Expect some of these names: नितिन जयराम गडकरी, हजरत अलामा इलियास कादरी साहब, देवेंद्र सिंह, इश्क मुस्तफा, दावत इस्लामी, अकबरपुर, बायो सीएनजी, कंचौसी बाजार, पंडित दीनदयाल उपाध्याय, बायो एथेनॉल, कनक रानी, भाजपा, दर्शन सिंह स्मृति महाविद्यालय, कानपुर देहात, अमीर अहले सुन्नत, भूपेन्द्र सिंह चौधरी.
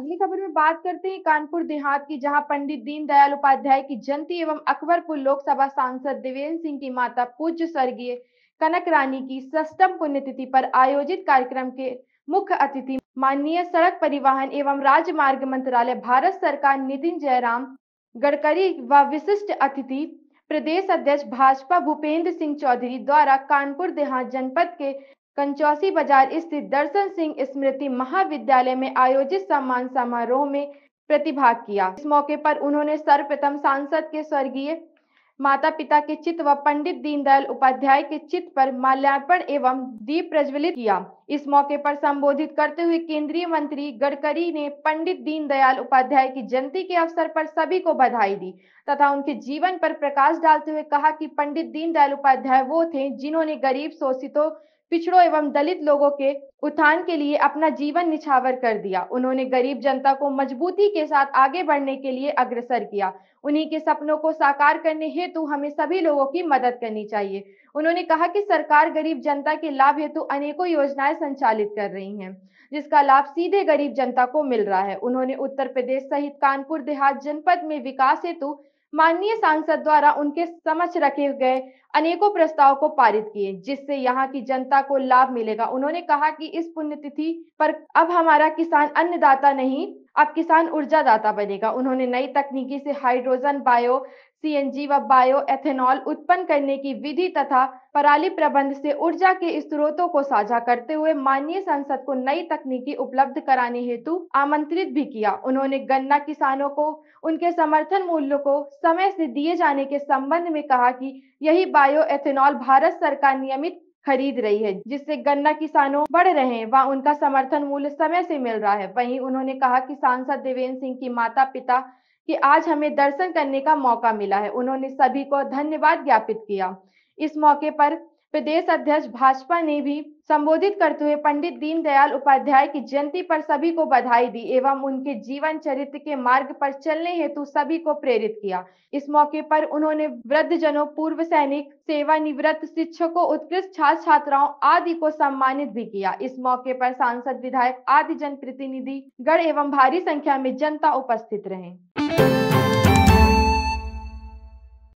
अगली खबर में बात करते हैं कानपुर देहात की, जहां पंडित दीनदयाल उपाध्याय की जयंती एवं अकबरपुर लोकसभा सांसद देवेंद्र सिंह की माता पूज्य स्वर्गीय कनक रानी की 60वीं पुण्यतिथि पर आयोजित कार्यक्रम के मुख्य अतिथि माननीय सड़क परिवहन एवं राजमार्ग मंत्रालय भारत सरकार नितिन जयराम गडकरी व विशिष्ट अतिथि प्रदेश अध्यक्ष भाजपा भूपेन्द्र सिंह चौधरी द्वारा कानपुर देहात जनपद के कंचौसी बाजार स्थित दर्शन सिंह स्मृति महाविद्यालय में आयोजित सम्मान समारोह में प्रतिभाग किया। इस मौके पर उन्होंने सर्वप्रथम सांसद के स्वर्गीय माता पिता के चित्र व पंडित दीनदयाल उपाध्याय के चित्र पर माल्यार्पण एवं दीप प्रज्वलित किया। इस मौके पर संबोधित करते हुए केंद्रीय मंत्री गडकरी ने पंडित दीनदयाल उपाध्याय की जयंती के अवसर पर सभी को बधाई दी तथा उनके जीवन पर प्रकाश डालते हुए कहा कि पंडित दीनदयाल उपाध्याय वो थे जिन्होंने गरीब, शोषितों, पिछड़ों एवं दलित लोगों के उत्थान के लिए अपना जीवन निछावर कर दिया। उन्होंने गरीब जनता को मजबूती के साथ आगे बढ़ने के लिए अग्रसर किया। उन्हीं के सपनों को साकार करने हेतु हमें सभी लोगों की मदद करनी चाहिए। उन्होंने कहा कि सरकार गरीब जनता के लाभ हेतु अनेकों योजनाएं संचालित कर रही हैं, जिसका लाभ सीधे गरीब जनता को मिल रहा है। उन्होंने उत्तर प्रदेश सहित कानपुर देहात जनपद में विकास हेतु माननीय सांसद द्वारा उनके समक्ष रखे गए अनेकों प्रस्ताव को पारित किए, जिससे यहाँ की जनता को लाभ मिलेगा। उन्होंने कहा कि इस पुण्यतिथि पर अब हमारा किसान अन्नदाता नहीं, अब किसान ऊर्जा दाता बनेगा। उन्होंने नई तकनीकी से हाइड्रोजन, बायो सीएनजी व बायो एथेनॉल उत्पन्न करने की विधि तथा पराली प्रबंध से ऊर्जा के स्रोतों को साझा करते हुए माननीय संसद को नई तकनीकी उपलब्ध कराने हेतु आमंत्रित भी किया। उन्होंने गन्ना किसानों को उनके समर्थन मूल्यों को समय से दिए जाने के संबंध में कहा कि यही बायो एथेनॉल भारत सरकार नियमित खरीद रही है, जिससे गन्ना किसानों बढ़ रहे हैं व उनका समर्थन मूल्य समय से मिल रहा है। वहीं उन्होंने कहा कि सांसद देवेंद्र सिंह की माता पिता कि आज हमें दर्शन करने का मौका मिला है। उन्होंने सभी को धन्यवाद ज्ञापित किया। इस मौके पर प्रदेश अध्यक्ष भाजपा ने भी संबोधित करते हुए पंडित दीनदयाल उपाध्याय की जयंती पर सभी को बधाई दी एवं उनके जीवन चरित्र के मार्ग पर चलने हेतु सभी को प्रेरित किया। इस मौके पर उन्होंने वृद्धजनों, पूर्व सैनिक, सेवानिवृत्त शिक्षकों, उत्कृष्ट छात्र छात्राओं आदि को सम्मानित भी किया। इस मौके पर सांसद, विधायक आदि जनप्रतिनिधि गण एवं भारी संख्या में जनता उपस्थित रहे।